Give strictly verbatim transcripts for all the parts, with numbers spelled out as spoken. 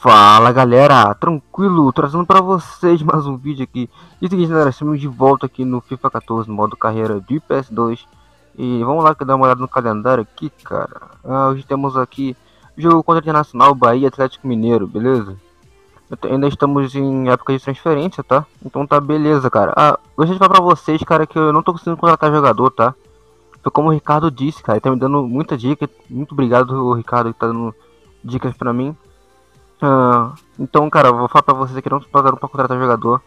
Fala galera, tranquilo, trazendo para vocês mais um vídeo aqui. E seguinte galera, estamos de volta aqui no FIFA quatorze, modo carreira de P S dois. E vamos lá que dá uma olhada no calendário aqui, cara. ah, Hoje temos aqui jogo contra Internacional, Bahia, Atlético Mineiro, beleza? Ainda estamos em época de transferência, tá? Então tá beleza, cara. ah, Gostaria de falar pra vocês, cara, que eu não tô conseguindo contratar jogador, tá? Foi como o Ricardo disse, cara, ele tá me dando muita dica. Muito obrigado, Ricardo, que tá dando dicas pra mim. Uh, então, cara, eu vou falar pra vocês que não passaram pra contratar jogador,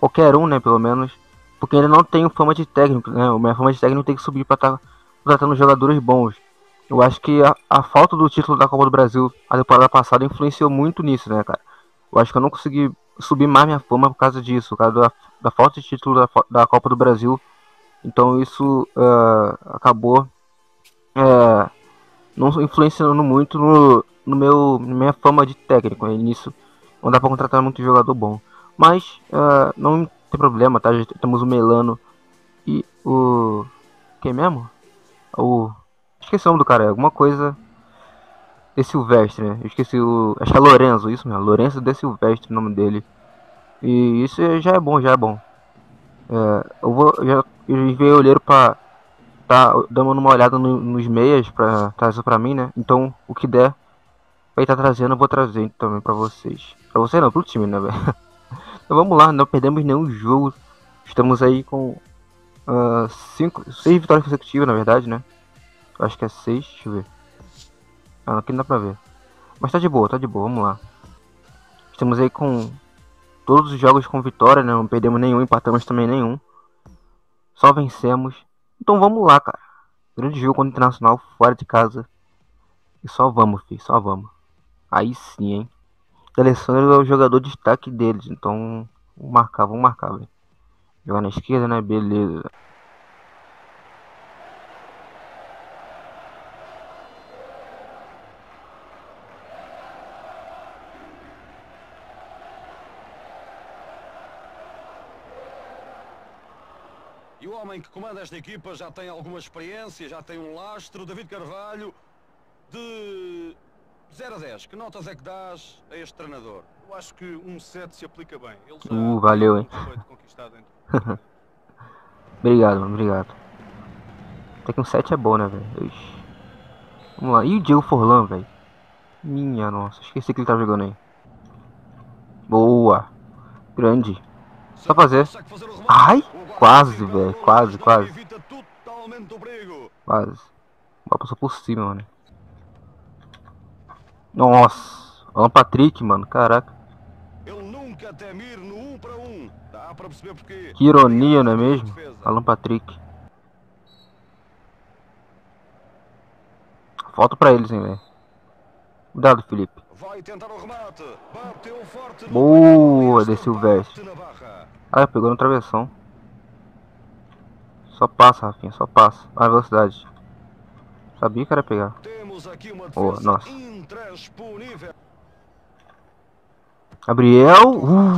qualquer um, né, pelo menos, porque ainda não tenho fama de técnico, né, minha fama de técnico tem que subir pra estar tá contratando jogadores bons. Eu acho que a, a falta do título da Copa do Brasil, a temporada passada, influenciou muito nisso, né, cara. Eu acho que eu não consegui subir mais minha fama por causa disso, por causa da, da falta de título da, da Copa do Brasil. Então isso uh, acabou uh, não influenciando muito no... No meu minha fama de técnico, né? Nisso não dá para contratar muito jogador bom, mas uh, não tem problema, tá? Já temos o Melano e o quem mesmo? O esqueci o nome do cara, alguma coisa de Silvestre, né? Eu esqueci o acho que é Lorenzo, isso mesmo, Lourenço de Silvestre, o nome dele. E isso já é bom, já é bom. Uh, eu vou já enviei o olheiro para tá dando uma olhada no, nos meias para trazer para mim, né? Então o que der aí tá trazendo, eu vou trazer também pra vocês. Pra vocês não, pro time, né, velho? Então vamos lá, não perdemos nenhum jogo. Estamos aí com uh, cinco, seis vitórias consecutivas, na verdade, né? Acho que é seis, deixa eu ver. Ah, aqui não dá pra ver. Mas tá de boa, tá de boa, vamos lá. Estamos aí com todos os jogos com vitória, né? Não perdemos nenhum, empatamos também nenhum. Só vencemos. Então vamos lá, cara. Grande jogo contra o Internacional, fora de casa. E só vamos, filho, só vamos. Aí sim, hein? O Alessandro é o jogador de destaque deles, então vamos marcar, vamos marcar, velho. Jogar na esquerda, né? Beleza. E o homem que comanda esta equipa já tem alguma experiência, já tem um lastro, David Carvalho, de... zero a dez, que notas é que dás a este treinador? Eu acho que um sete se aplica bem. Ele já uh, valeu, hein? Dentro. Obrigado, mano, obrigado. Até que um sete é bom, né, velho? Vamos lá. E o Diego Forlan, velho? Minha nossa, esqueci que ele tá jogando aí. Boa. Grande. Só fazer. Ai, quase, velho. Quase, quase. Quase. Bola passou por cima, mano. Nossa, Alan Patrick, mano, caraca. Eu nunca temir no um para um. Dá para perceber porque... Que ironia, não é mesmo? Alan Patrick. Falta para eles, hein, velho. Cuidado, Felipe. Vai tentar o remate. Bateu forte. Boa, de Silvestre. Ah, pegou no travessão. Só passa, Rafinha, só passa. Ah, velocidade. Sabia que era pegar. Oh, nossa. Gabriel. Uh,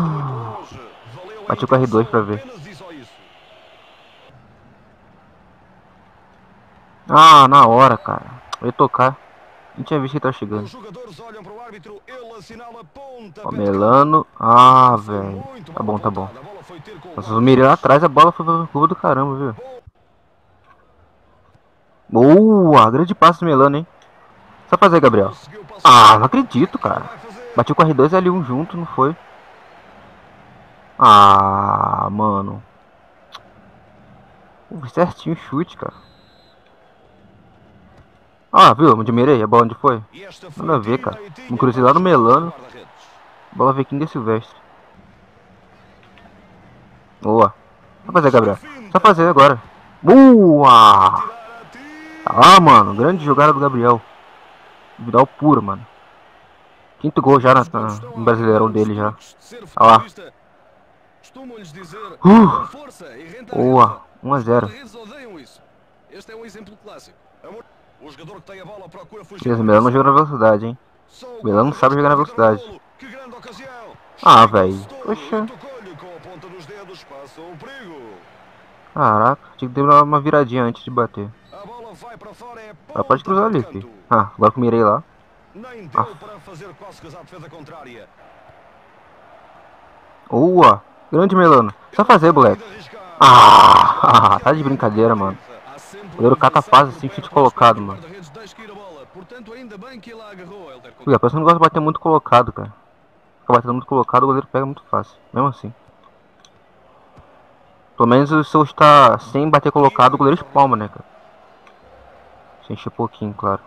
bati o R dois pra ver. Ah, na hora, cara. Eu ia tocar. Não tinha visto que tava chegando. O Melano. Ah, velho. Tá bom, tá bom. Nossa, eu mirei lá atrás, a bola foi pro clube do caramba, viu? Boa, grande passo do Melano, hein? Só fazer, Gabriel. Ah, não acredito, cara. Bati com R dois e L um junto, não foi? Ah, mano. Uh, certinho o chute, cara. Ah, viu? Me admirei. A bola onde foi? Nada a ver, cara. Me cruzei lá no Melano. Bola veio aqui de Silvestre. Boa. Só fazer, Gabriel. Só fazer agora. Boa! Ah, mano, grande jogada do Gabriel. Vidal puro, mano. Quinto gol já na, na, no Brasileirão dele já. Olha lá. Uh, boa, um a zero. Beleza, o Melano joga na velocidade, hein. O Melano não sabe jogar na velocidade. Ah, velho. Poxa. Caraca, tinha que ter uma viradinha antes de bater. Ela pode cruzar ali, filho. Ah, agora que eu mirei lá. Nem deu ah. para fazer costas à defesa contrária. Boa! Grande Melano. Só fazer, moleque. Ah, tá de brincadeira, mano. O goleiro catapaz assim, chute colocado, mano. Olha, parece que eu não gosto de bater muito colocado, cara. Fica batendo muito colocado, o goleiro pega muito fácil. Mesmo assim. Pelo menos o seu está sem bater colocado, o goleiro espalma, né, cara? Sem encher pouquinho, claro.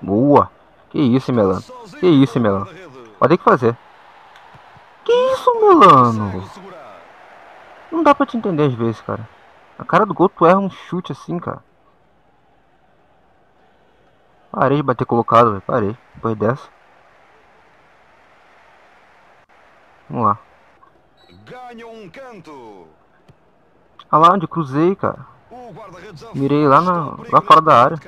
Boa! Que isso, Melano. Que isso, Melano. Vai ter que fazer. Que isso, Melano? Não dá pra te entender às vezes, cara. A cara do gol, tu erra um chute assim, cara. Parei de bater colocado, velho. Parei. Depois dessa. Vamos lá. Ganha um canto. Ah lá, onde cruzei, cara. Mirei lá, na, lá fora da área.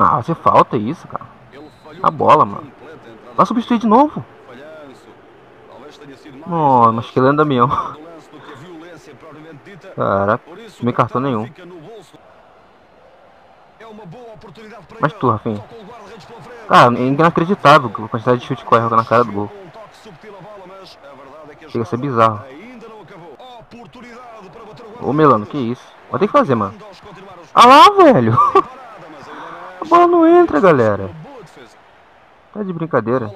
Ah, você falta isso, cara. A bola, mano. Vai substituir de novo. Nossa, mas que lenda meu. Caraca, não me cartão nenhum. Mas tu, Rafinha. Cara, é inacreditável a quantidade de chute que corre na cara do gol. Chega a ser bizarro. Ô Melano, que isso? Vai ter que fazer, mano. Ah lá, velho. A bola não entra, galera. Tá de brincadeira.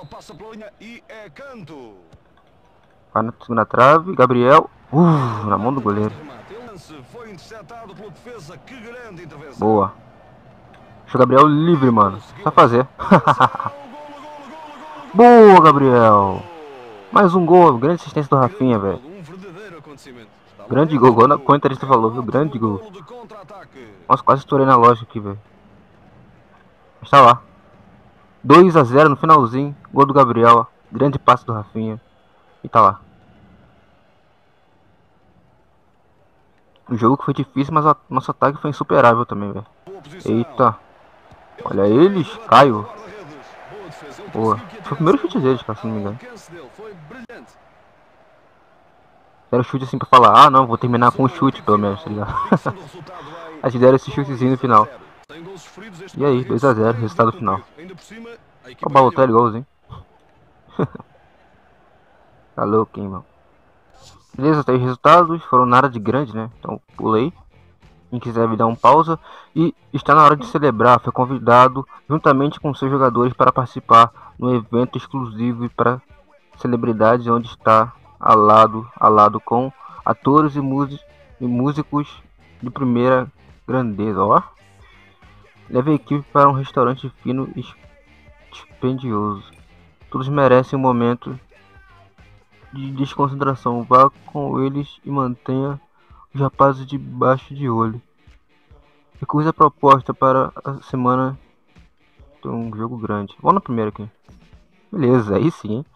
Vai na segunda trave, Gabriel. Uh, na mão do goleiro. Boa. Deixa o Gabriel livre, mano. Só fazer. Boa, Gabriel. Mais um gol. Grande assistência do Rafinha, velho. Grande gol. Gol na conta, ele falou, viu? Grande gol. Nossa, quase estourei na loja aqui, velho. Mas tá lá. dois a zero no finalzinho. Gol do Gabriel. Ó. Grande passe do Rafinha. E tá lá. O jogo que foi difícil, mas o nosso ataque foi insuperável também, velho. Eita. Olha eles. Caio. Boa. Foi o primeiro chute deles, cara, se não me engano. Era o chute assim pra falar, ah não, vou terminar com o chute pelo menos, tá ligado? Aí deram esse chutezinho no final. E aí, dois a zero, resultado final. O Balotelli igualzinho. Tá louco, hein, mano. Beleza, tá aí os resultados. Foram nada de grande, né? Então pulei. Quem quiser me dar um pausa. E está na hora de celebrar. Foi convidado juntamente com seus jogadores para participar no evento exclusivo para celebridades, onde está ao lado, ao lado com atores e, e músicos de primeira grandeza. Ó. Leve a equipe para um restaurante fino e dispendioso. Todos merecem um momento de desconcentração. Vá com eles e mantenha os rapazes debaixo de olho. Recusa a proposta para a semana. Tem um jogo grande. Vamos na primeira aqui. Beleza, aí sim. Hein?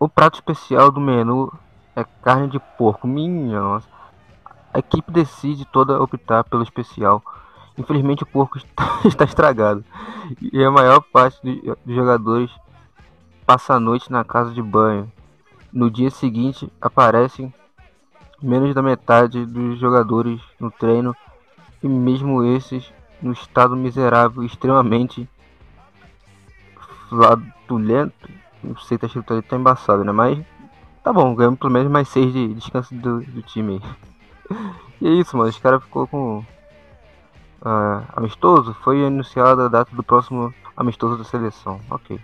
O prato especial do menu é carne de porco. Minha nossa. A equipe decide toda optar pelo especial. Infelizmente o porco está estragado. E a maior parte dos jogadores passa a noite na casa de banho. No dia seguinte aparecem menos da metade dos jogadores no treino. E mesmo esses no estado miserável, extremamente flatulento. Não sei, tá escrito ali, tá embaçado, né? Mas tá bom, ganhamos pelo menos mais seis de descanso do, do time aí. E é isso, mano. Os caras ficou com... Uh, amistoso, foi anunciada a data do próximo amistoso da seleção. Ok.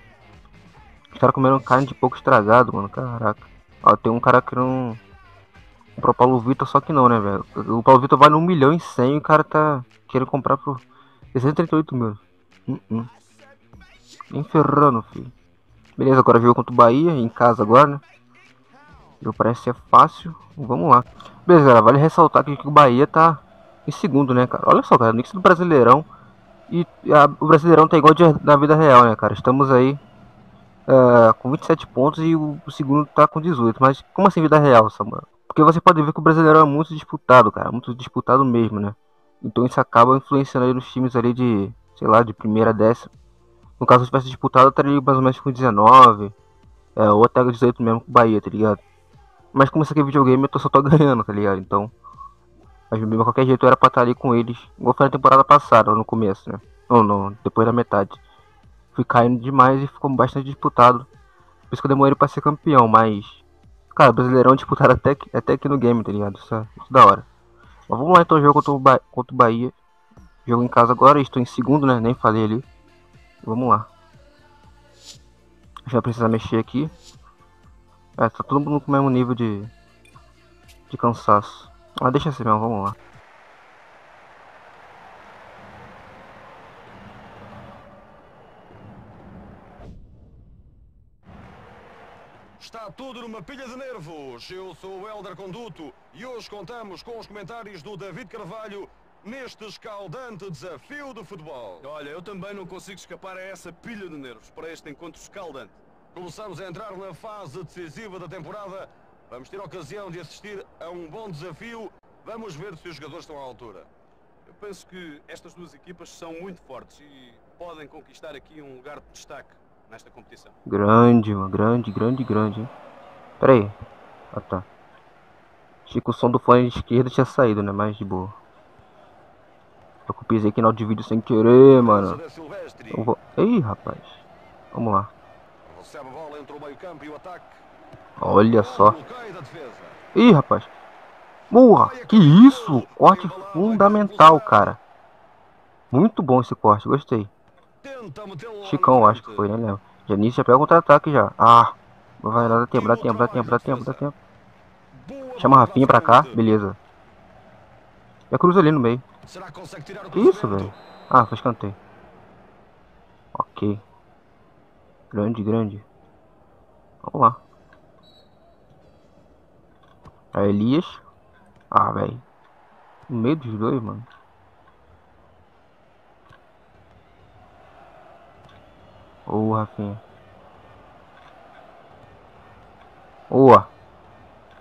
Os caras comeram carne de pouco estragado, mano. Caraca. Ó, tem um cara que não... Pro Paulo Vitor, só que não, né, velho. O Paulo Vitor vale um milhão e cem e o cara tá querendo comprar por seiscentos e trinta e oito mil. Uh -uh. Enferrando, filho. Beleza, agora jogo contra o Bahia, em casa agora, né. O jogo parece ser fácil. Vamos lá. Beleza, galera, vale ressaltar que o Bahia tá... em segundo, né, cara? Olha só, cara, o mix do Brasileirão. E a, o Brasileirão tá igual de, na vida real, né, cara? Estamos aí uh, com vinte e sete pontos e o, o segundo tá com dezoito. Mas como assim vida real, Samuel? Porque você pode ver que o Brasileirão é muito disputado, cara. Muito disputado mesmo, né? Então isso acaba influenciando aí nos times ali de, sei lá, de primeira a décima. No caso, se tivesse disputado, eu estaria mais ou menos com dezenove, é, ou até dezoito mesmo com o Bahia, tá ligado? Mas como isso aqui é videogame, eu tô só tô ganhando, tá ligado? Então, mas de qualquer jeito eu era pra estar ali com eles, igual foi na temporada passada, ou no começo, né? Ou não, depois da metade. Fui caindo demais e ficou bastante disputado. Por isso que eu demorei pra ser campeão, mas... Cara, o Brasileirão disputado até, até aqui no game, tá ligado? Isso é isso da hora. Mas vamos lá então, jogo contra o, ba contra o Bahia. Jogo em casa agora, estou em segundo, né? Nem falei ali. Vamos lá. Já precisa mexer aqui. É, tá todo mundo com o mesmo nível de, de cansaço. Ah, deixa assim mesmo, vamos lá. Está tudo numa pilha de nervos. Eu sou o Hélder Conduto e hoje contamos com os comentários do David Carvalho neste escaldante desafio do futebol. Olha, eu também não consigo escapar a essa pilha de nervos para este encontro escaldante. Começamos a entrar na fase decisiva da temporada. Vamos ter a ocasião de assistir a um bom desafio. Vamos ver se os jogadores estão à altura. Eu penso que estas duas equipas são muito fortes e podem conquistar aqui um lugar de destaque nesta competição. Grande, mano. Grande, grande, grande, hein? Pera aí. Ah, tá. Achei que o som do fone de esquerda tinha saído, né? Mas de boa. Só que eu pisei aqui no áudio de vídeo sem querer, mano. Eu vou... Ei, rapaz. Vamos lá. Recebe a bola entre o meio-campo e o ataque. Olha só. Ih, rapaz. Boa, que isso. Corte fundamental, cara. Muito bom esse corte, gostei. Chicão, acho que foi, né, Léo? Já nisso já pega o contra-ataque já. Ah, vai lá, dá tempo, dá tempo, dá tempo, dá tempo, dá tempo. Chama a Rafinha pra cá, beleza. Já cruza ali no meio. Que isso, velho? Ah, foi escanteio. Ok. Grande, grande. Vamos lá. A Elias. Ah, velho. No meio dos dois, mano. Ô, oh, Rafinha. Boa. Oh.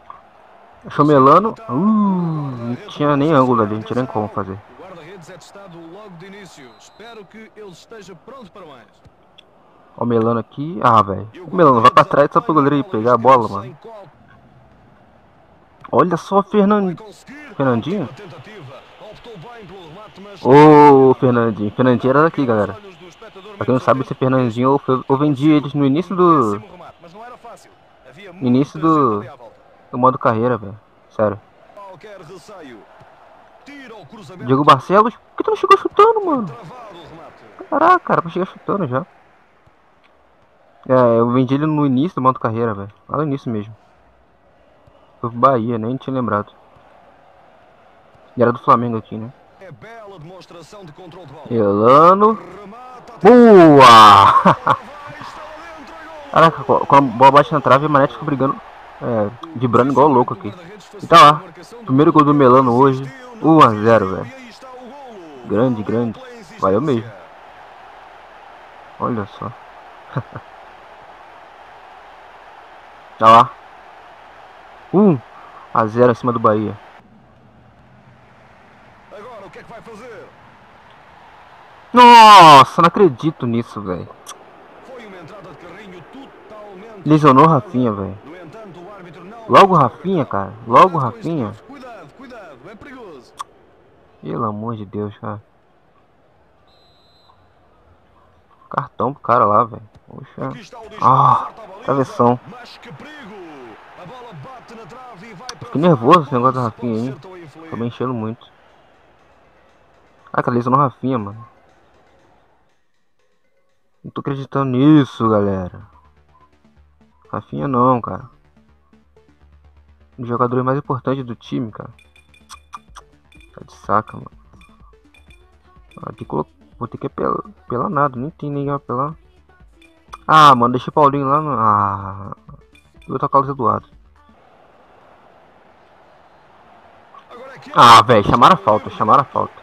Achou Melano. Uh, não tinha nem ângulo ali. Não tinha nem como fazer. O guarda-redes é testado logo de início. Espero que ele esteja pronto para mais. Ó, o Melano aqui. Ah, velho. O Melano vai pra trás só pro goleiro pegar a bola, mano. Olha só, Fernan... Fernandinho. Ô, oh, Fernandinho. Fernandinho era daqui, galera. Pra quem não sabe se é Fernandinho, eu, eu vendi eles no início do... No início do... do modo carreira, velho. Sério. Diego Barcelos. Por que tu não chegou chutando, mano? Caraca, cara. Pra chegar chutando já. É, eu vendi ele no início do modo carreira, velho. Lá no início mesmo. Foi pro Bahia, nem tinha lembrado. E era do Flamengo aqui, né? Elano. Boa! Caraca, com a bola bate na trave, o Mané fica brigando, é, vibrando igual louco aqui. E tá lá. Primeiro gol do Melano hoje. um a zero, velho. Grande, grande. Valeu mesmo. Olha só. Tá lá. um a zero em cima do Bahia. Agora, o que é que vai fazer? Nossa, não acredito nisso, velho. Lesionou Rafinha, velho. Logo Rafinha, cara. Logo Rafinha. Pelo amor de Deus, cara. Cartão pro cara lá, velho. Poxa. Ah, travessão. Fiquei nervoso esse negócio da Rafinha aí. Tô me enchendo muito. Ah, cara, lesionou Rafinha, mano. Não tô acreditando nisso, galera. Rafinha não, cara. Um dos jogadores mais importantes do time, cara. Tá de saca, mano. Ah, tem que colocar... Vou ter que apelar, apelar nada, nem tem ninguém apelar. Ah, mano, deixa o Paulinho lá no... Ah... Eu vou tocar o Eduardo. Ah, velho, chamaram a falta, chamaram a falta.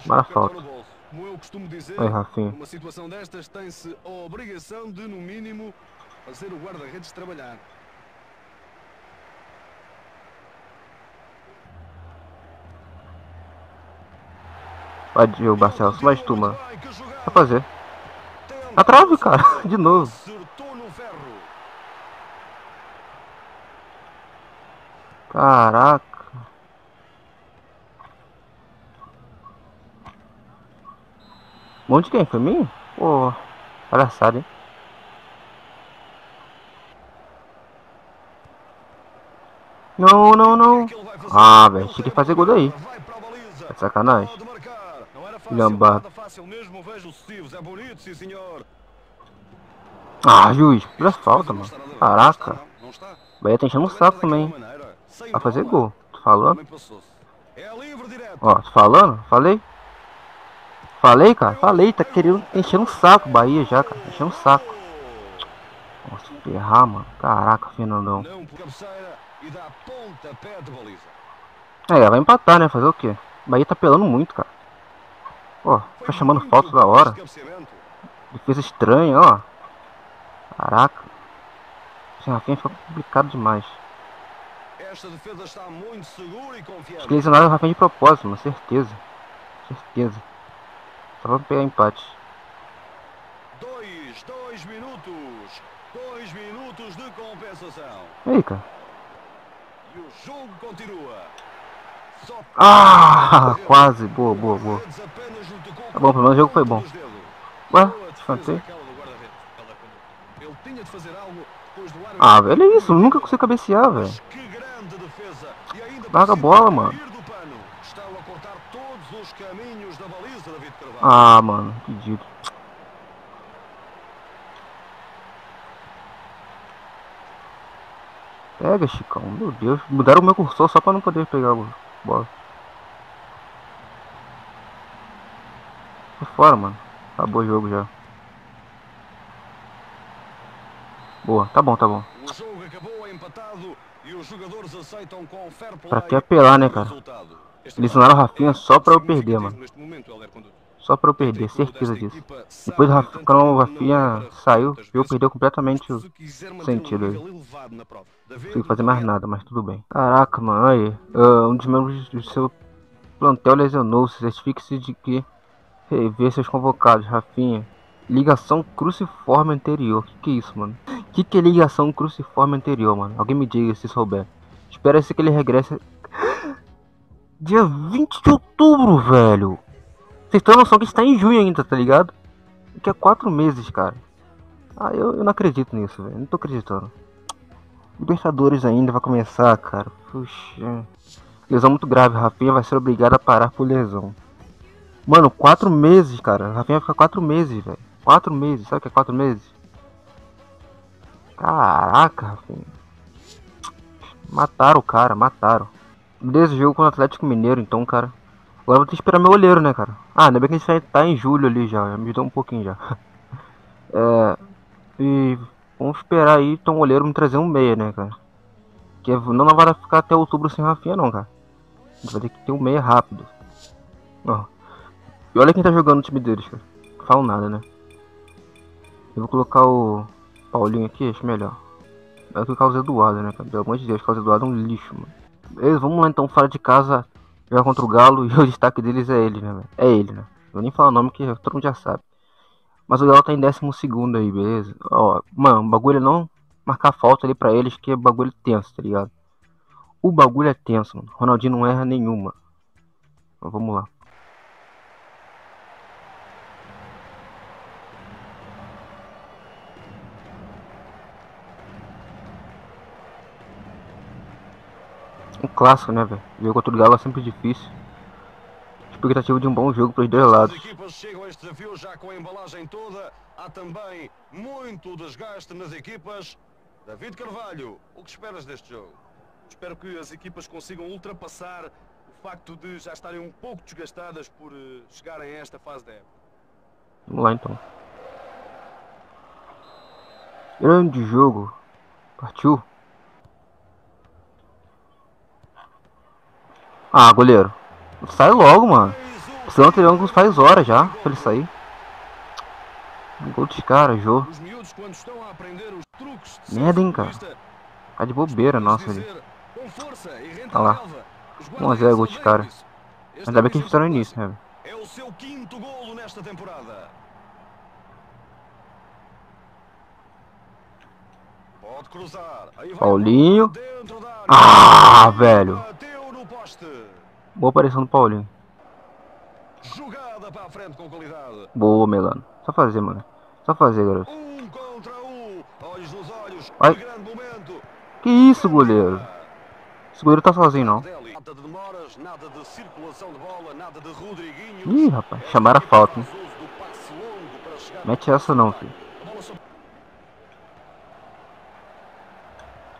Chamaram a falta. Como eu costumo dizer, oi, Rafinha. Uma situação destas tem-se a obrigação de, no mínimo, fazer o guarda-redes trabalhar. Pode, o Barcelos, mais tu, mano. Vai fazer. A trave, cara, de novo. Caraca. Um monte de quem? Foi minha? Pô, palhaçada, hein? Não, não, não. Ah, velho, tinha que fazer gol daí. É sacanagem. Lamba. Ah, juiz, pura falta, mano. Caraca. Bahia tá enchendo um saco também. Vai fazer gol. Tô falando. Ó, tô falando? Falei? Falei, cara? Falei, tá querendo encher um saco Bahia já, cara. Encher um saco. Nossa, ferrar, mano. Caraca, Fernandão. É, vai empatar, né? Fazer o quê? Bahia tá pelando muito, cara. Ó, fica chamando falta da hora. Defesa estranha, ó. Caraca. Esse Rafinha fica complicado demais. Acho que lesionaram o Rafinha de propósito, mano. Certeza. Certeza. Só pra pegar empate. Dois, dois minutos. Dois minutos de compensação. Aí, cara. E o jogo continua. Ah, quase, boa, boa, boa. Tá bom, pelo menos o jogo foi bom. Ué, desfantei. Ah, velho, é isso, nunca consigo cabecear, velho. Larga a bola, mano. Ah, mano, que dito. Pega, Chicão, meu Deus. Mudaram o meu cursor só pra não poder pegar o... Bola. Tô fora, mano. Acabou o jogo já. Boa, tá bom, tá bom. Pra que apelar, né, cara? Lesionaram o Rafinha só pra eu perder, mano. Só pra eu perder, certeza disso. Depois do Rafinha, quando o Rafinha saiu, eu perdi completamente o sentido aí. Não consigo fazer mais nada, mas tudo bem. Caraca, mano, aí. Uh, um dos membros do seu plantel lesionou-se. Certifique-se de que rever seus convocados, Rafinha. Ligação cruciforme anterior. Que que é isso, mano? Que que é ligação cruciforme anterior, mano? Alguém me diga se souber. Espera-se que ele regresse... Dia vinte de outubro, velho! Vocês têm noção que está em junho ainda, tá ligado? Daqui a quatro meses, cara. Ah, eu, eu não acredito nisso, velho. Não tô acreditando. Libertadores ainda vai começar, cara. Puxa. Lesão muito grave. Rafinha vai ser obrigado a parar por lesão. Mano, quatro meses, cara. Rafinha vai ficar quatro meses, velho. Quatro meses. Sabe o que é quatro meses? Caraca, Rafinha. Mataram o cara, mataram. Beleza, jogo com o Atlético Mineiro, então, cara. Agora vou ter que esperar meu olheiro, né, cara? Ah, ainda bem que a gente vai estar em julho ali já. Já me ajudou um pouquinho já. É... E... Vamos esperar aí, então, o olheiro me trazer um meia, né, cara? Porque não, não vai ficar até outubro sem Rafinha, não, cara. A gente vai ter que ter um meia rápido. Ó. E olha quem tá jogando no time deles, cara. Não falo nada, né? Eu vou colocar o... Paulinho aqui, acho melhor. Eu vou colocar o Eduardo, né, cara? Pelo amor de Deus, o Eduardo é um lixo, mano. Beleza, vamos lá, então, fora de casa... Jogar contra o Galo e o destaque deles é ele, né? É ele, né? Eu nem falo o nome que todo mundo já sabe. Mas o Galo tá em décimo segundo aí, beleza? Ó, mano, o bagulho é não marcar falta ali pra eles, que é bagulho tenso, tá ligado? O bagulho é tenso, mano. Ronaldinho não erra nenhuma. Então, vamos lá. Um clássico, né, velho? Jogo contra o Galo é sempre difícil. Expectativa de um bom jogo para os dois lados. As equipas chegam a este desafio já com a embalagem toda. Há também muito desgaste nas equipas. David Carvalho, o que esperas deste jogo? Espero que as equipas consigam ultrapassar o facto de já estarem um pouco desgastadas por chegarem a esta fase da época. Vamos lá, então. Grande jogo. Partiu. Ah, goleiro. Sai logo, mano. Precisando ter ângulos faz horas já pra ele sair. Um gol dos caras, Jô. Merda, hein, cara. Tá de bobeira, nossa. Olha lá. um a zero, gol dos caras. Ainda bem que eles fizeram no início, né? É o seu quinto golo nesta temporada. Paulinho. Ah, velho. Boa aparição do Paulinho. Jogada para a frente com qualidade. Boa, Melano. Só fazer, mano. Só fazer, garoto. Um contra um. Olhos nos olhos. Ai. Grande momento. Que isso, goleiro? Esse goleiro tá sozinho, não. Nada de demoras, nada de circulação de bola, nada de Rodriguinho. Ih, rapaz, chamaram a falta, hein? Mete essa não, filho.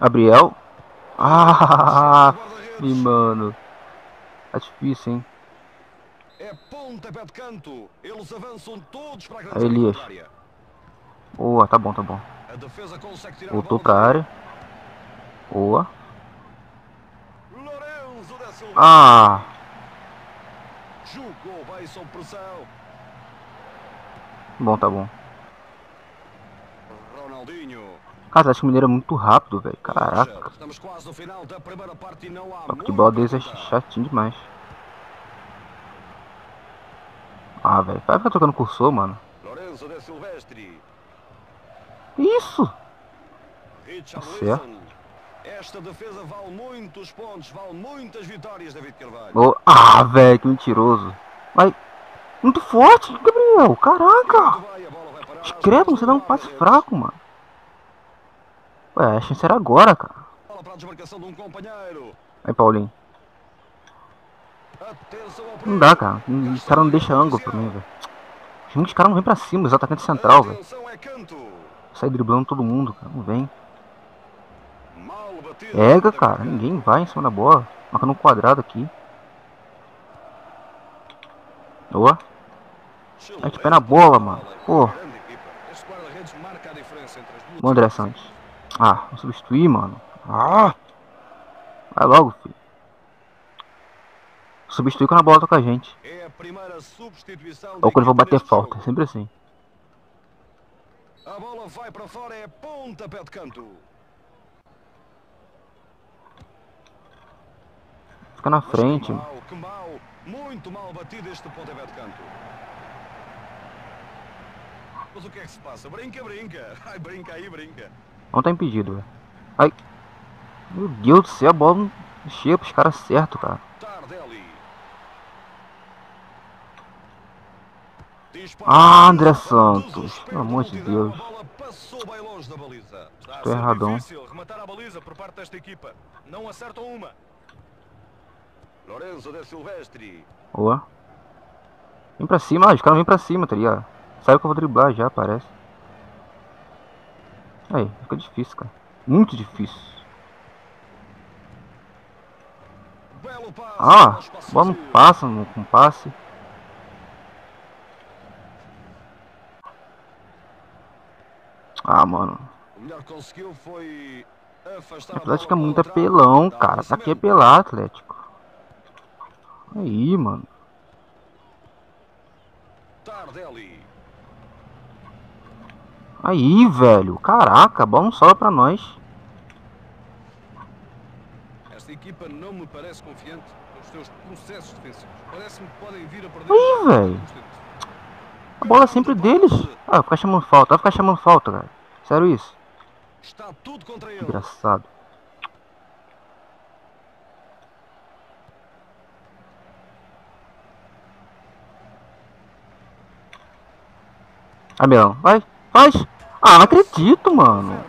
Gabriel. Ah, me mano. Tá difícil, hein? É pontapé de canto. Eles avançam todos para a grande Elias. Boa, tá bom, tá bom. A defesa consegue tirar. Voltou pra área. Boa. Lourenço de Silvestre. Ah. Jogou bem sob pressão. Bom, tá bom. Ronaldinho. Cara, acho que o Mineiro é muito rápido, velho. Caraca. Estamos quase no final da primeira parte e não há. O futebol deles é chatinho demais. Ah, velho. Vai ficar tocando cursor, mano. Lourenço de Silvestre. Isso! Tá certo. Esta defesa vale muitos pontos, vale muitas vitórias, David Carvalho. Oh, ah, velho, que mentiroso. Vai. Muito forte, Gabriel. Caraca. Escreve, você dá um passe fraco, mano. Ué, a chance era agora, cara. Aí, Paulinho. Não dá, cara. Os caras não deixam ângulo pra mim, velho. Os caras não vêm pra cima, os atacantes central, velho. Sai driblando todo mundo, cara. Não vem. Pega, cara. Ninguém vai em cima da bola. Marca no quadrado aqui. Boa. Aí de pé na bola, mano. Pô. Bom, André Santos. Ah, vou substituir, mano. Ah! Vai logo, filho. Substitui quando a bola toca a gente. É a primeira substituição. Ou quando vou bater falta, sempre assim. A bola vai para fora, é pontapé de canto. Fica na frente. Mas que mal, que mal. Muito mal batido este pontapé de canto. Mas o que é que se passa? Brinca, brinca. Ai, brinca aí, brinca. Não tá impedido, velho. Ai. Meu Deus do céu, a bola não chega pros caras certo, cara. Tardelli. Ah, André Santos. Pelo amor de Deus. Estou erradão. Rematar a baliza por parte desta equipa. Não acertam uma. Lorenzo de Silvestre. Boa. Vem pra cima, ah, os caras vêm pra cima, tá ligado? Sabe que eu vou driblar já, parece. Aí, fica difícil, cara. Muito difícil. Ah, bola não passa, não, não passe. Ah, mano. O Atlético é muito apelão, cara. Tá aqui é pelar, Atlético. Aí, mano. Tardelli. Aí, velho. Caraca, a bola não sobra pra nós. Esta equipa não me parece confiante nos seus processos defensivos. Parece-me que podem vir a perder. Aí, velho. A bola é sempre deles. Ah, vai ficar chamando falta. Vai ficar chamando falta, cara. Sério isso? Está tudo contra ele. Engraçado. Ah, Milão. Vai. Faz. Ah, não acredito, mano.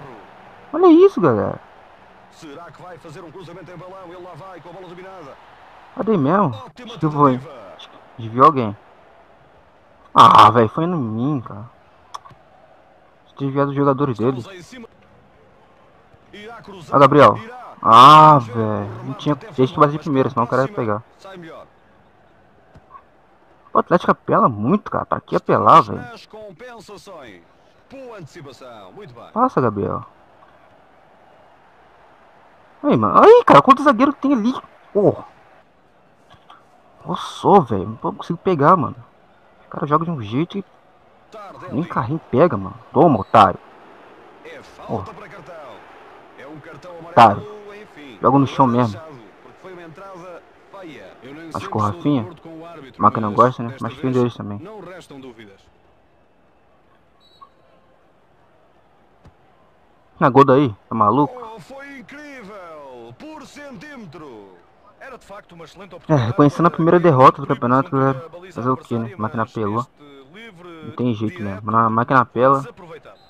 Olha isso, galera. Será que vai fazer um cruzamento em balão? Ele lá vai com a bola dominada. Cadê mesmo? Desviou. Desviou alguém. Ah, velho, foi no mim, cara. Desviado dos jogadores dele. Ah, Gabriel. Ah, velho. Não tinha jeito de bater de primeira, senão o cara ia pegar. O Atlético apela muito, cara. Pra que apelar, velho? Passa, Gabriel. Aí, mano. Aí, cara, quanto zagueiro tem ali? Porra. Nossa, velho. Não consigo pegar, mano. O cara joga de um jeito e. Nem carrinho pega, mano. Toma, otário. Porra. Otário. Joga no chão mesmo. Acho que o Rafinha. Maca não gosta, né? Mas filho deles também. Ah, gol daí, tá maluco? Foi incrível, por centímetro. Era de facto uma excelente oportunidade. É, reconhecendo a primeira derrota do campeonato, galera. Fazer o que, né? A máquina pelou. Não tem jeito, né? A máquina pela.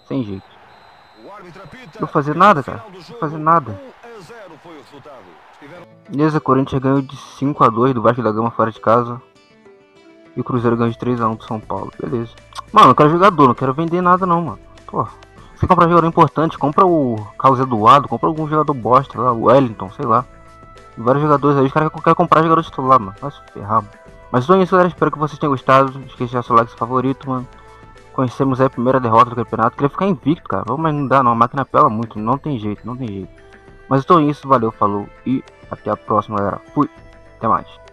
Sem jeito. Não vou fazer nada, cara. Não vou fazer nada. Beleza, o Corinthians ganhou de cinco a dois do Vasco da Gama fora de casa. E o Cruzeiro ganhou de três a um do São Paulo. Beleza. Mano, eu quero jogador, não quero vender nada não, mano. Pô, você compra jogador importante, compra o Carlos Eduardo, compra algum jogador bosta, lá, o Wellington, sei lá. E vários jogadores aí, os caras querem comprar jogador titular, mano. Vai se ferrar, mano. Mas então é isso, galera. Espero que vocês tenham gostado. Não esqueça seu like, seu favorito, mano. Conhecemos aí a primeira derrota do campeonato. Queria ficar invicto, cara. Mas não dá, não. A máquina pela muito. Não tem jeito, não tem jeito. Mas então é isso. Valeu, falou. E até a próxima, galera. Fui. Até mais.